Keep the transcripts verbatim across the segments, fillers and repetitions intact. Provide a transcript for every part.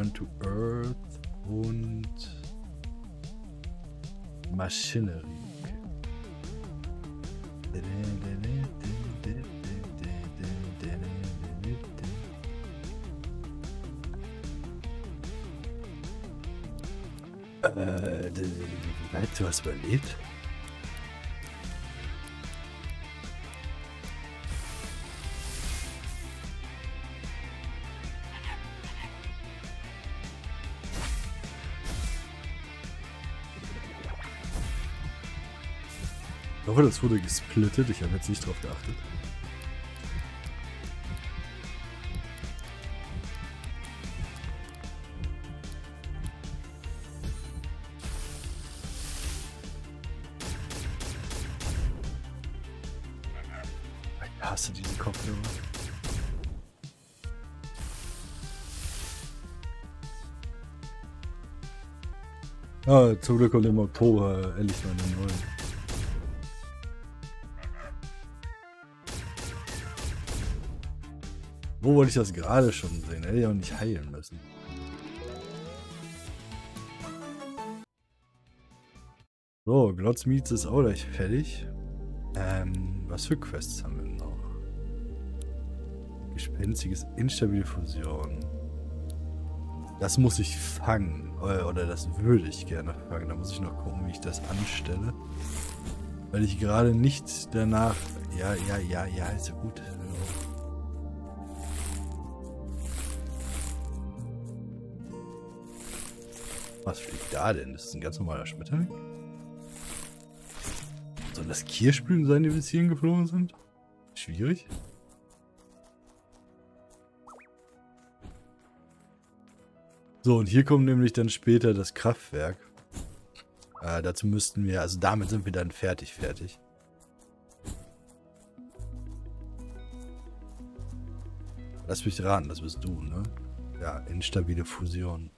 Return to Earth und Maschinerie. Okay. Äh, du hast überlebt? Ich hoffe, das wurde gesplittet. Ich habe jetzt nicht drauf geachtet. Ich hasse diesen Kopfhörer. Ah, zum Glück kommt im Oktober endlich mal eine neue. Wo wollte ich das gerade schon sehen? Hätte ich auch nicht heilen müssen. So, Glotz Meets ist auch gleich fertig. Ähm, was für Quests haben wir noch? Gespenstiges Instabile Fusion. Das muss ich fangen. Oder das würde ich gerne fangen. Da muss ich noch gucken, wie ich das anstelle. Weil ich gerade nicht danach... Ja, ja, ja, ja, ist ja gut. Was fliegt da denn? Das ist ein ganz normaler Schmetterling. Sollen das Kirschblüten sein, die bis hierhin geflogen sind? Schwierig. So, und hier kommt nämlich dann später das Kraftwerk. Äh, dazu müssten wir, also damit sind wir dann fertig, fertig. Lass mich raten, das bist du, ne? Ja, instabile Fusion.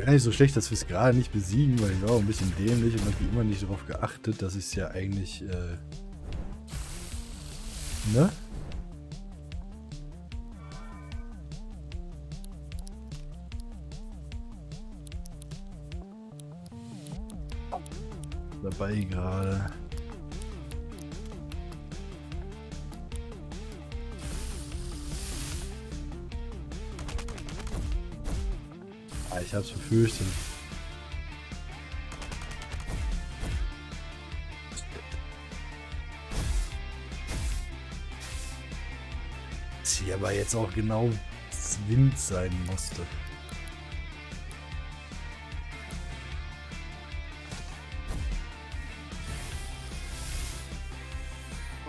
Gar nicht so schlecht, dass wir es gerade nicht besiegen, weil ich war auch ein bisschen dämlich und habe wie immer nicht darauf geachtet, dass ich es ja eigentlich, äh, ne? Dabei gerade. Ich hab's befürchtet. Dass hier aber jetzt auch genau Wind sein musste.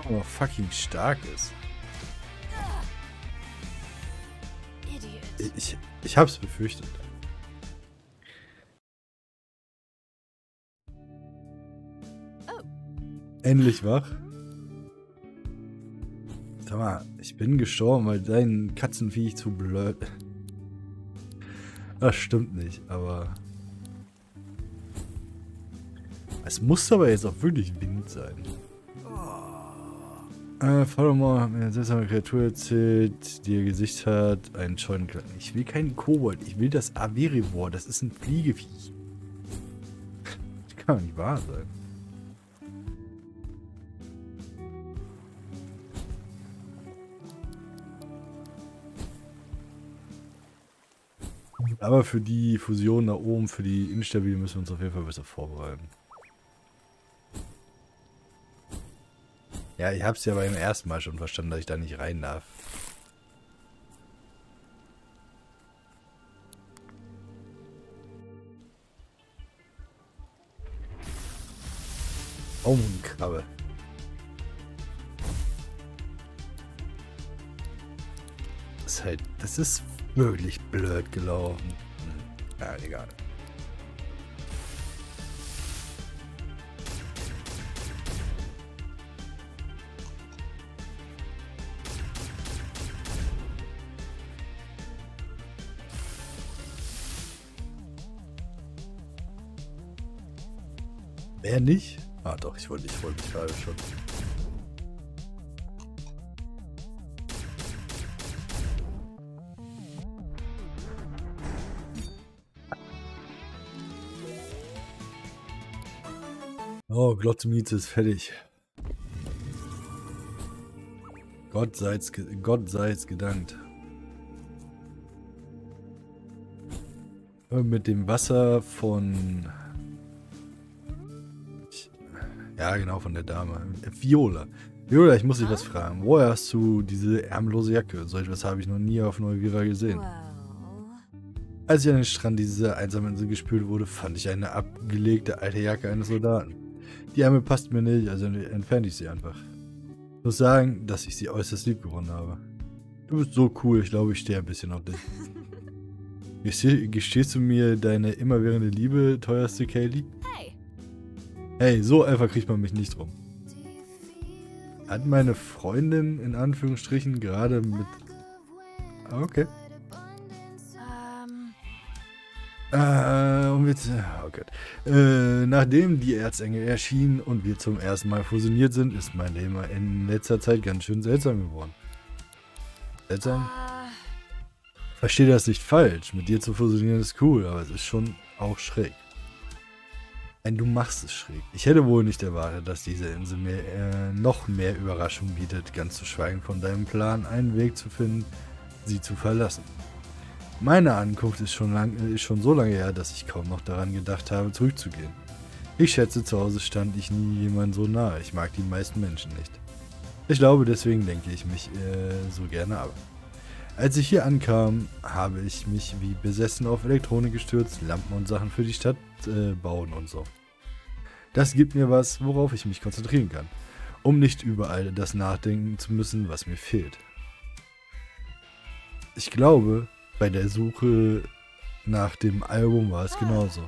Aber fucking stark ist. Ich, ich hab's befürchtet. Endlich wach. Sag mal, ich bin gestorben, weil dein Katzenviech zu blöd. Das stimmt nicht, aber... Es muss aber jetzt auch wirklich Wind sein. Äh, Follow hat mir eine seltsame Kreatur erzählt, die ihr Gesicht hat, einen scheuen Klatten. Ich will keinen Kobold, ich will das Averivor, das ist ein Fliegeviech. Das kann doch nicht wahr sein. Aber für die Fusion nach oben, für die Instabile müssen wir uns auf jeden Fall besser vorbereiten. Ja, ich hab's ja beim ersten Mal schon verstanden, dass ich da nicht rein darf. Augenkrabbe. Das ist halt, das ist... wirklich blöd gelaufen. Ja, egal. Mehr nicht? Ah doch, ich wollte ich wollte mich gerade schon. Oh, Glotzmiete ist fertig. Gott sei's, Gott sei's gedankt. Mit dem Wasser von... Ja, genau, von der Dame. Viola. Viola, ich muss dich was fragen. Woher hast du diese ärmlose Jacke? So etwas habe ich noch nie auf Neugira gesehen. Als ich an den Strand dieser einsamen Insel gespült wurde, fand ich eine abgelegte alte Jacke eines Soldaten. Die Ärmel passt mir nicht, also entfernte ich sie einfach. Ich muss sagen, dass ich sie äußerst lieb gewonnen habe. Du bist so cool, ich glaube, ich stehe ein bisschen auf dich. Gestehst du mir deine immerwährende Liebe, teuerste Kaylee? Hey. hey, so einfach kriegt man mich nicht rum. Hat meine Freundin in Anführungsstrichen gerade mit... Okay. Äh, und wir... Oh Gott. Äh, nachdem die Erzengel erschienen und wir zum ersten Mal fusioniert sind, ist mein Leben in letzter Zeit ganz schön seltsam geworden. Seltsam? Verstehe das nicht falsch. Mit dir zu fusionieren ist cool, aber es ist schon auch schräg. Nein, du machst es schräg. Ich hätte wohl nicht erwartet, dass diese Insel mir äh, noch mehr Überraschung bietet, ganz zu schweigen von deinem Plan, einen Weg zu finden, sie zu verlassen. Meine Ankunft ist schon, lang, ist schon so lange her, dass ich kaum noch daran gedacht habe, zurückzugehen. Ich schätze, zu Hause stand ich nie jemand so nahe. Ich mag die meisten Menschen nicht. Ich glaube, deswegen lenke ich mich äh, so gerne ab. Als ich hier ankam, habe ich mich wie besessen auf Elektronik gestürzt, Lampen und Sachen für die Stadt äh, bauen und so. Das gibt mir was, worauf ich mich konzentrieren kann, um nicht überall das nachdenken zu müssen, was mir fehlt. Ich glaube, bei der Suche nach dem Album war es genauso.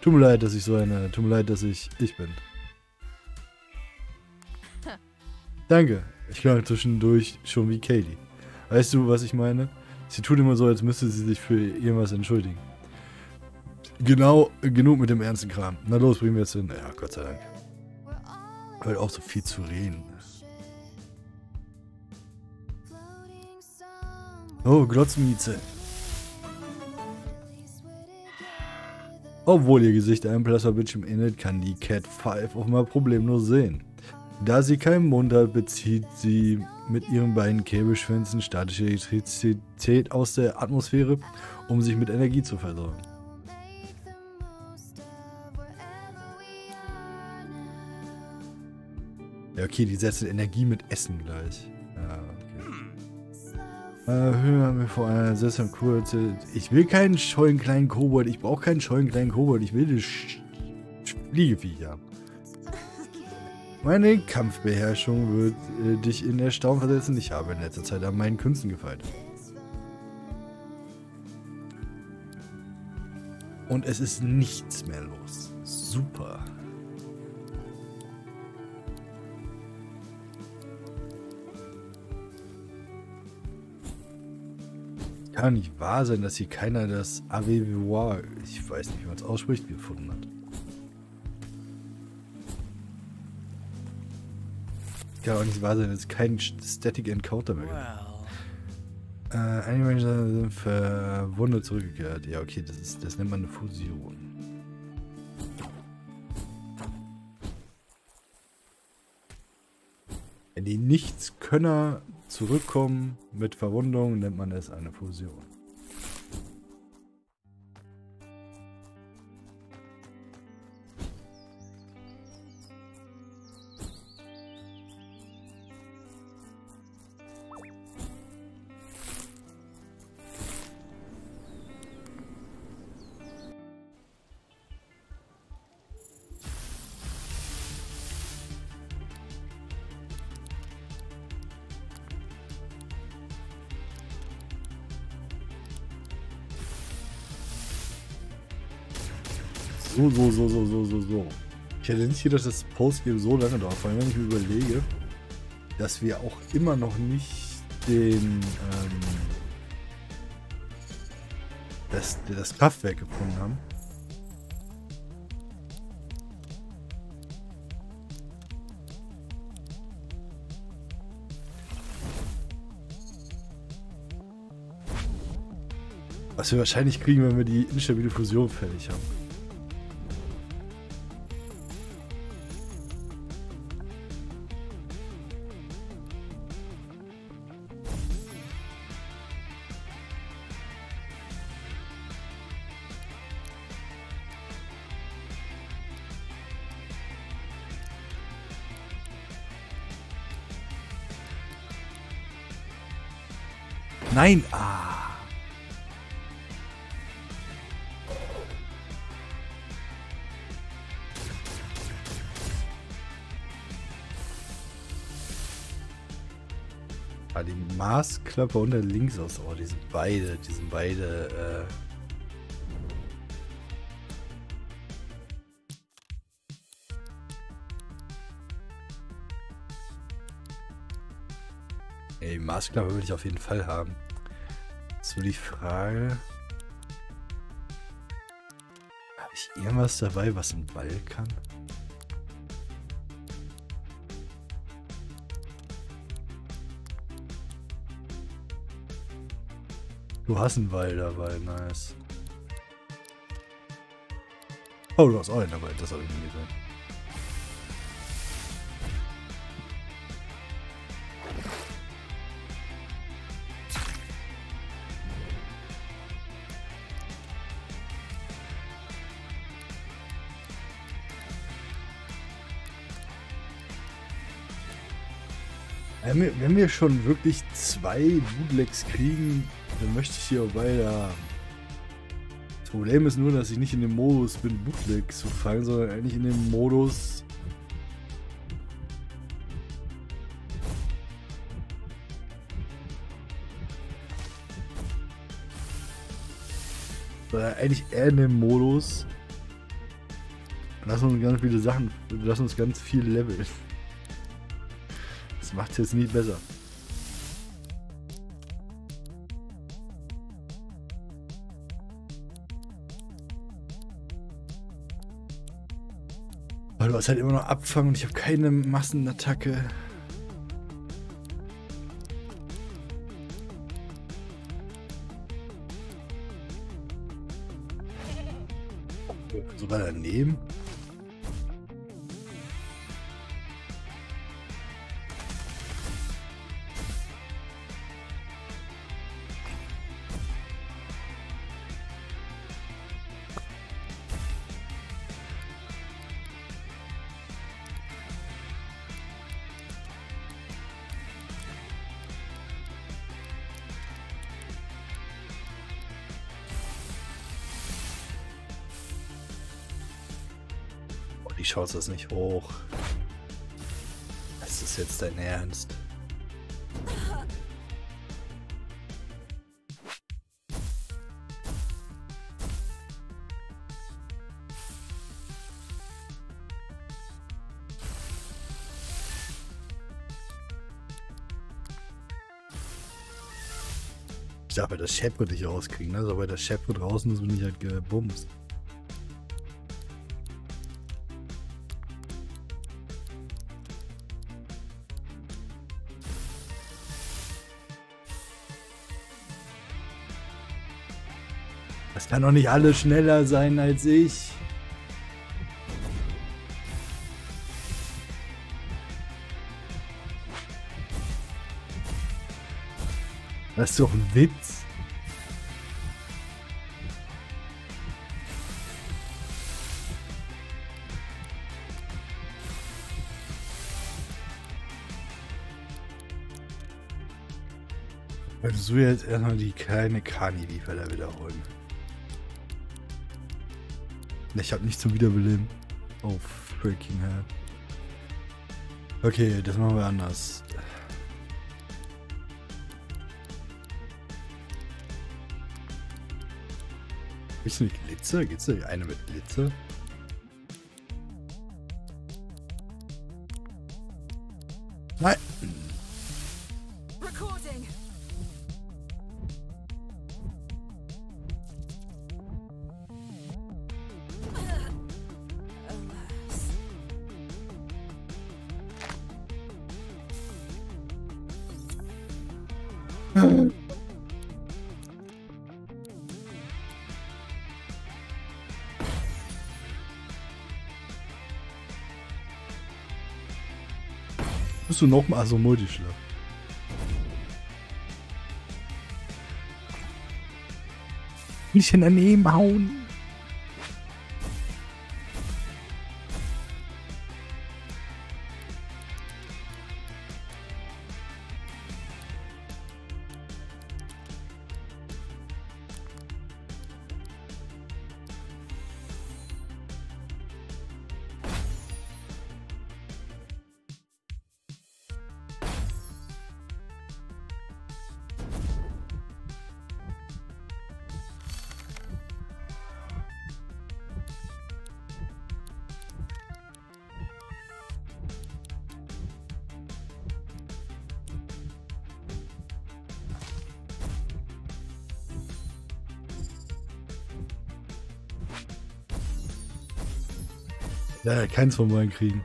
Tut mir leid, dass ich so eine... Tut mir leid, dass ich ich bin. Danke, ich klang zwischendurch schon wie Kaylee. Weißt du, was ich meine? Sie tut immer so, als müsste sie sich für irgendwas entschuldigen. Genau, genug mit dem ernsten Kram. Na los, bringen wir jetzt hin. Ja, Gott sei Dank. Weil auch so viel zu reden. Oh, Glotzmieze. Obwohl ihr Gesicht einem Plasma-Bildschirm ähnelt, kann die Cat fünf auch mal problemlos sehen. Da sie keinen Mund hat, bezieht sie mit ihren beiden Käbelschwänzen statische Elektrizität aus der Atmosphäre, um sich mit Energie zu versorgen. Ja, okay, die setzen Energie mit Essen gleich. Ja, okay. Äh, hören wir vor einer Session kurz. Ich will keinen scheuen kleinen Kobold. Ich brauche keinen scheuen kleinen Kobold. Ich will das Fliegevieh haben. Meine Kampfbeherrschung wird äh, dich in Erstaunen versetzen. Ich habe in letzter Zeit an meinen Künsten gefeilt. Und es ist nichts mehr los. Super. Kann nicht wahr sein, dass hier keiner das Avevoir, ich weiß nicht, wie man es ausspricht, gefunden hat. Kann auch nicht wahr sein, dass kein Static Encounter mehr gibt. Wow. Äh, einige Menschen sind verwundet zurückgekehrt. Ja, okay, das, ist, das nennt man eine Fusion. Wenn die Nichtskönner zurückkommen mit Verwundung, nennt man das eine Fusion. So, so, so, so, so, so, so. Ich hätte nicht gedacht, dass das Postgame so lange dauert. Vor allem, wenn ich mir überlege, dass wir auch immer noch nicht den, ähm, das, das Kraftwerk gefunden haben. Was wir wahrscheinlich kriegen, wenn wir die instabile Fusion fertig haben. Nein! Ah! Ah, die Maßklappe und der Linksaus. Oh, die sind beide, die sind beide, äh... Ey, Maßklappe würde ich auf jeden Fall haben. So die Frage. Habe ich irgendwas dabei, was ein Ball kann? Du hast einen Ball dabei, nice. Oh, du hast auch einen dabei, das habe ich nie gesehen. Wenn wir schon wirklich zwei Bootlegs kriegen, dann möchte ich hier auch weiter. Das Problem ist nur, dass ich nicht in dem Modus bin, Bootlegs zu fangen, sondern eigentlich in dem Modus. Sondern eigentlich eher in dem Modus. Lass uns ganz viele Sachen, lass uns ganz viel leveln. Das macht es jetzt nicht besser. Aber du hast halt immer noch Abfangen und ich habe keine Massenattacke. Sogar daneben. Ich schaue das nicht hoch. Das ist jetzt dein Ernst. Ich darf halt das Shepherd nicht rauskriegen, ne? Sobald das Shepherd draußen ist, bin ich halt gebumst. Das kann doch nicht alle schneller sein als ich. Das ist doch ein Witz. Also jetzt erstmal die kleine Kani, die wir da wiederholen. Ich habe nichts zum Wiederbeleben. Oh, freaking hell. Okay, das machen wir anders. Gibt's eine Glitzer? Gibt's da eine mit Glitzer? Nein! Bist du noch mal so Multischlag? Nicht in daneben hauen. Ja, keins von meinen kriegen.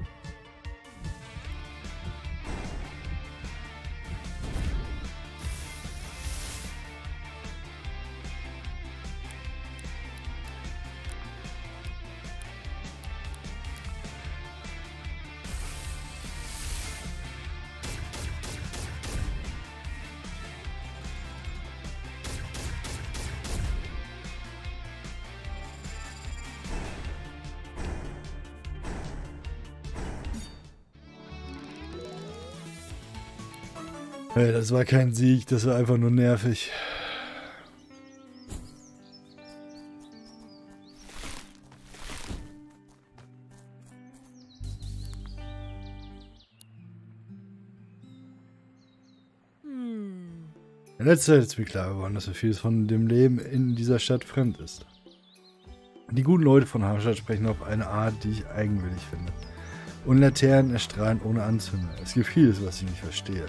Das war kein Sieg, das war einfach nur nervig. Hm. In letzter Zeit ist mir klar geworden, dass so vieles von dem Leben in dieser Stadt fremd ist. Die guten Leute von Hafenstadt sprechen auf eine Art, die ich eigenwillig finde. Und Laternen erstrahlen ohne Anzünder. Es gibt vieles, was ich nicht verstehe.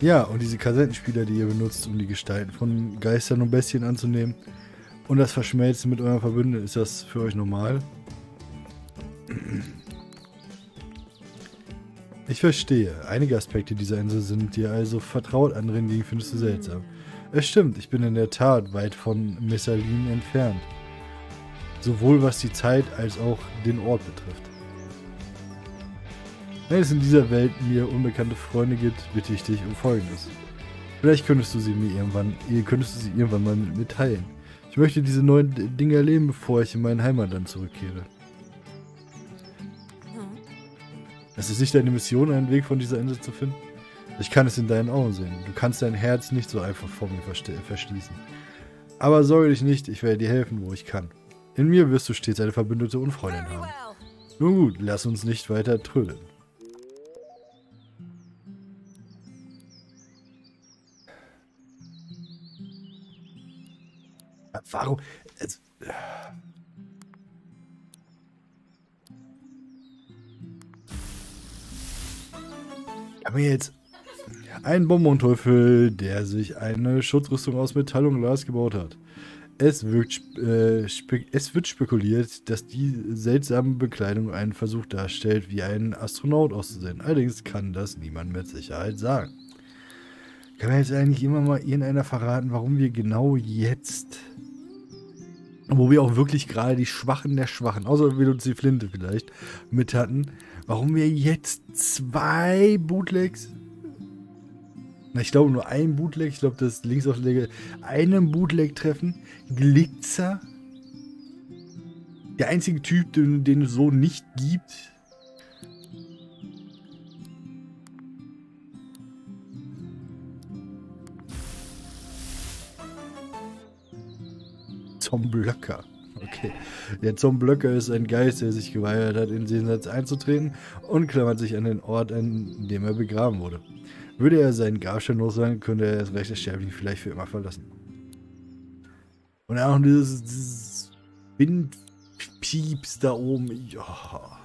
Ja, und diese Kassettenspieler, die ihr benutzt, um die Gestalten von Geistern und Bestien anzunehmen und das Verschmelzen mit eurem Verbündeten, ist das für euch normal? Ich verstehe. Einige Aspekte dieser Insel sind dir also vertraut, andere hingegen findest du seltsam. Es stimmt, ich bin in der Tat weit von Messaline entfernt. Sowohl was die Zeit als auch den Ort betrifft. Wenn es in dieser Welt mir unbekannte Freunde gibt, bitte ich dich um Folgendes. Vielleicht könntest du sie mir irgendwann, könntest du sie irgendwann mal mit mir teilen. Ich möchte diese neuen Dinge erleben, bevor ich in mein Heimatland zurückkehre. Es ist nicht deine Mission, einen Weg von dieser Insel zu finden? Ich kann es in deinen Augen sehen. Du kannst dein Herz nicht so einfach vor mir verschließen. Aber sorge dich nicht, ich werde dir helfen, wo ich kann. In mir wirst du stets eine Verbündete und Freundin haben. Nun gut, lass uns nicht weiter trödeln. Warum? Es, äh. Ich habe mir jetzt einen Bonbon-Teufel, der sich eine Schutzrüstung aus Metall und Glas gebaut hat. Es, wirkt, äh, es wird spekuliert, dass die seltsame Bekleidung einen Versuch darstellt, wie ein Astronaut auszusehen. Allerdings kann das niemand mit Sicherheit sagen. Kann mir jetzt eigentlich immer mal irgendeiner verraten, warum wir genau jetzt... Wo wir auch wirklich gerade die Schwachen der Schwachen, außer wir uns die Flinte vielleicht, mit hatten. Warum wir jetzt zwei Bootlegs? Na, ich glaube nur ein Bootleg. Ich glaube, das Linksaufleger einen Bootleg treffen. Glitzer. Der einzige Typ, den, den es so nicht gibt. Zomblöcker. Okay. Der Zomblöcker ist ein Geist, der sich geweigert hat, in den Jenseits einzutreten und klammert sich an den Ort, an dem er begraben wurde. Würde er seinen Grabstein los sein, könnte er das Recht des Sterblichen vielleicht für immer verlassen. Und auch dieses, dieses Windpieps da oben. Ja.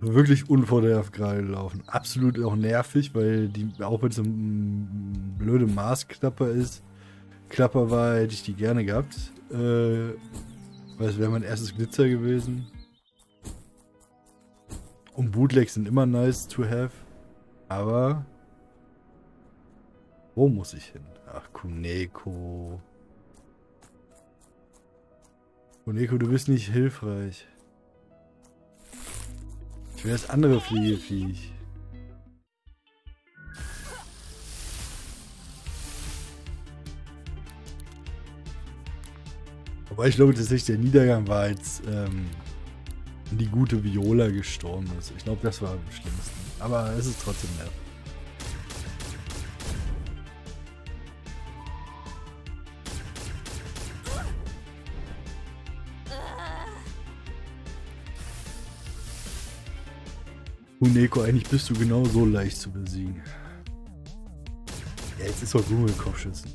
Wirklich unvorteilhaft gerade gelaufen. Absolut auch nervig, weil die, auch wenn es eine blöde Maßklapper ist, Klapper war, hätte ich die gerne gehabt. Äh, weil es wäre mein erstes Glitzer gewesen. Und Bootlegs sind immer nice to have. Aber wo muss ich hin? Ach, Kuneko. Kuneko, du bist nicht hilfreich. Ich will das andere Fliegeviech. Wobei ich glaube, tatsächlich der Niedergang war, als ähm, die gute Viola gestorben ist. Ich glaube, das war am schlimmsten. Aber es ist trotzdem nervig. Kuneko, eigentlich bist du genau so leicht zu besiegen. Ja, jetzt ist doch Google Kopfschützen.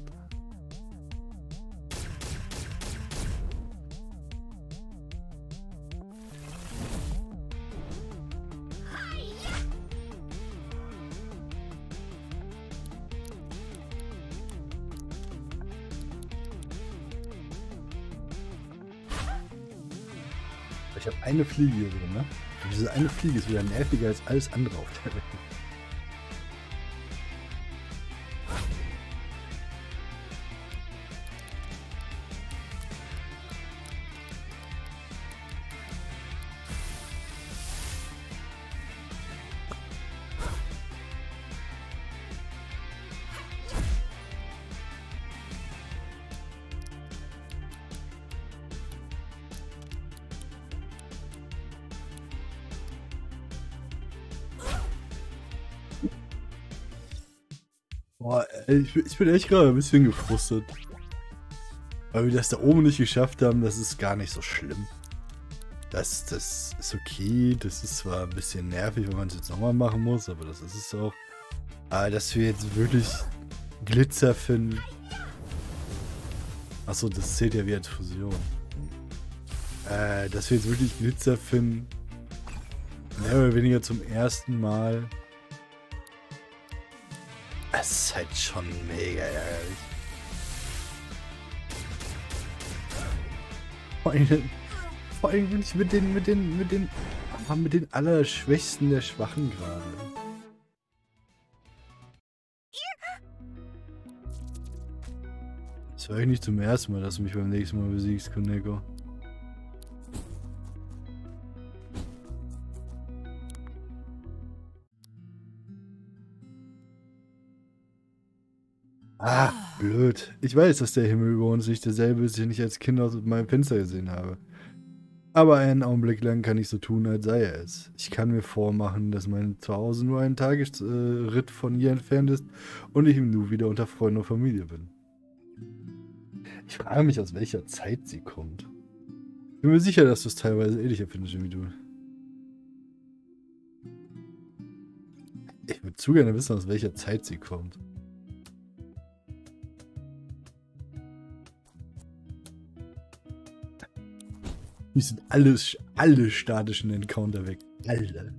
Ich habe eine Fliege hier drin, ne? Und diese eine Fliege ist wieder nerviger als alles andere auf der Welt. Boah, ich, ich bin echt gerade ein bisschen gefrustet. Weil wir das da oben nicht geschafft haben, das ist gar nicht so schlimm. Das, das ist okay, das ist zwar ein bisschen nervig, wenn man es jetzt nochmal machen muss, aber das ist es auch. Aber dass wir jetzt wirklich Glitzer finden. Achso, das zählt ja wie als Fusion. Äh, dass wir jetzt wirklich Glitzer finden. Mehr oder weniger zum ersten Mal. Das ist halt schon mega ärgerlich. Vor allem bin ich mit den, mit den, mit den, mit den Allerschwächsten der Schwachen gerade. Das war eigentlich nicht zum ersten Mal, dass du mich beim nächsten Mal besiegst, Kuneko. Ah, blöd. Ich weiß, dass der Himmel über uns nicht derselbe ist, den ich als Kind aus meinem Fenster gesehen habe. Aber einen Augenblick lang kann ich so tun, als sei er es. Ich kann mir vormachen, dass mein Zuhause nur ein Tagesritt von hier entfernt ist und ich im Nu wieder unter Freunden und Familie bin. Ich frage mich, aus welcher Zeit sie kommt. Ich bin mir sicher, dass du es teilweise ähnlicher findest wie du. Ich würde zu gerne wissen, aus welcher Zeit sie kommt. Die sind alles, alle statischen Encounter weg. Alle.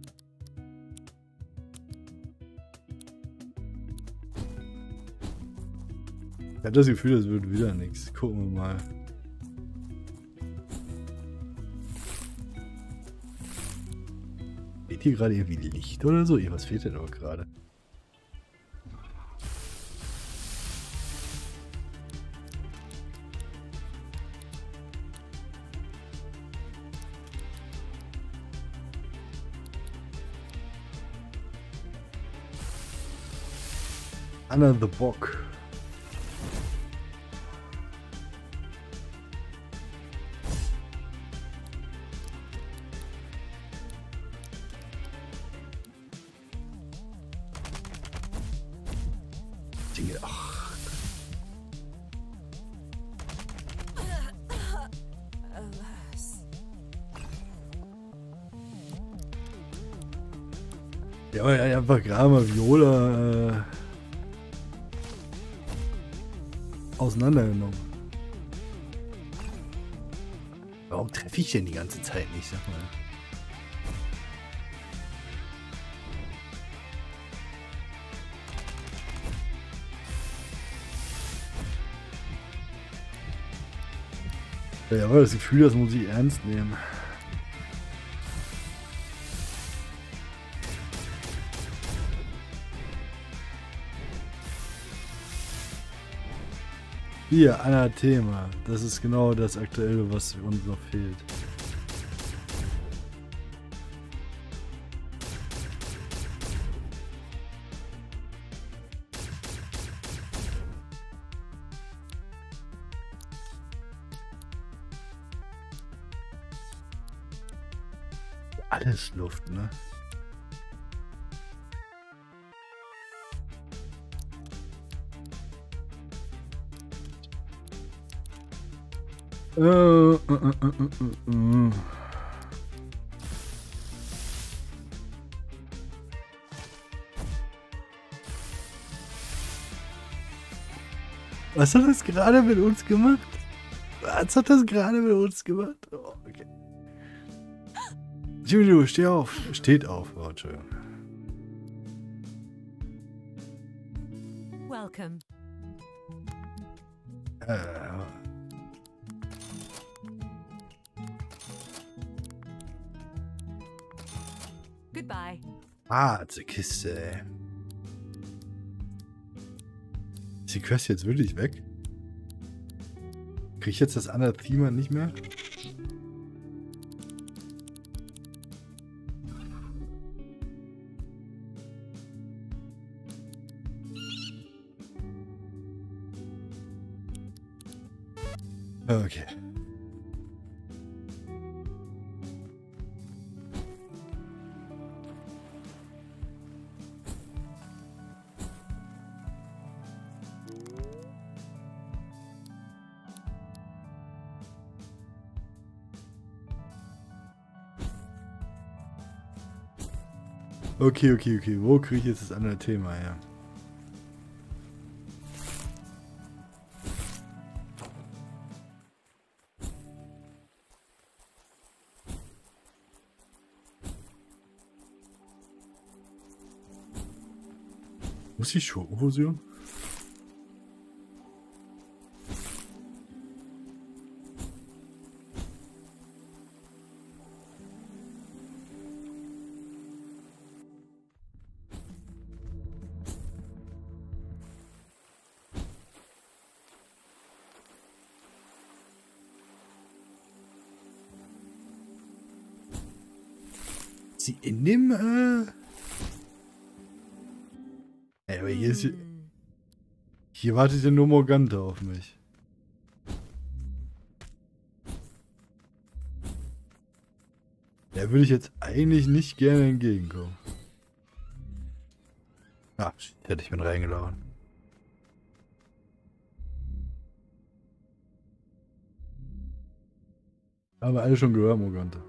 Ich habe das Gefühl, das wird wieder nichts. Gucken wir mal. Fehlt hier gerade irgendwie Licht oder so? Was fehlt denn aber gerade? Anna the Bock. Dinge, ach. Ja, ja, einfach gerade mal Viola. Äh. auseinandergenommen. Warum treffe ich denn die ganze Zeit nicht, sag mal? Ja, aber das Gefühl, das muss ich ernst nehmen. Hier, Anathema. Das ist genau das Aktuelle, was uns noch fehlt. Alles Luft, ne? Äh, äh, äh, äh, äh. Was hat das gerade mit uns gemacht? Was hat das gerade mit uns gemacht? Oh, okay. Juju, steh auf. Steht auf, oh, Entschuldigung. Welcome. Äh. Goodbye. Ah, zur Kiste, ey. Ist die Quest jetzt wirklich weg? Krieg ich jetzt das Anathema nicht mehr? Okay. Okay, okay, okay. Wo kriege ich jetzt das andere Thema her? Muss ich Schoko-Fusion? Sie in dem, äh... Ey, aber hier ist... Hier, hier wartet ja nur Morgante auf mich. Der würde ich jetzt eigentlich nicht gerne entgegenkommen. Ah, hätte ich mit reingeladen. Haben wir alle schon gehört, Morgante.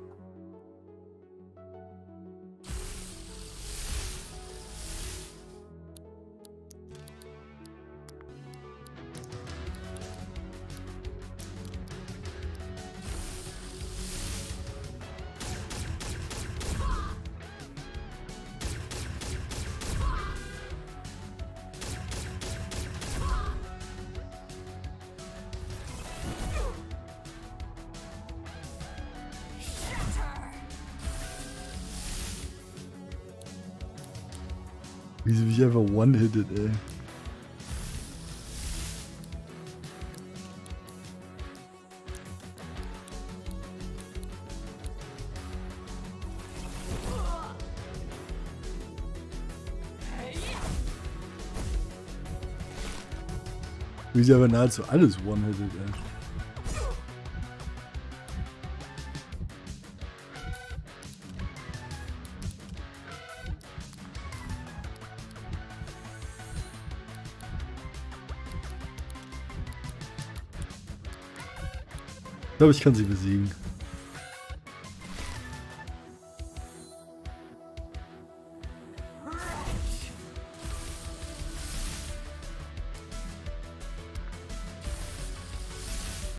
Wie sie mich einfach one-hitted, ey. Wie sie aber nahezu alles one-hitted, ey. Ich glaube, ich kann sie besiegen.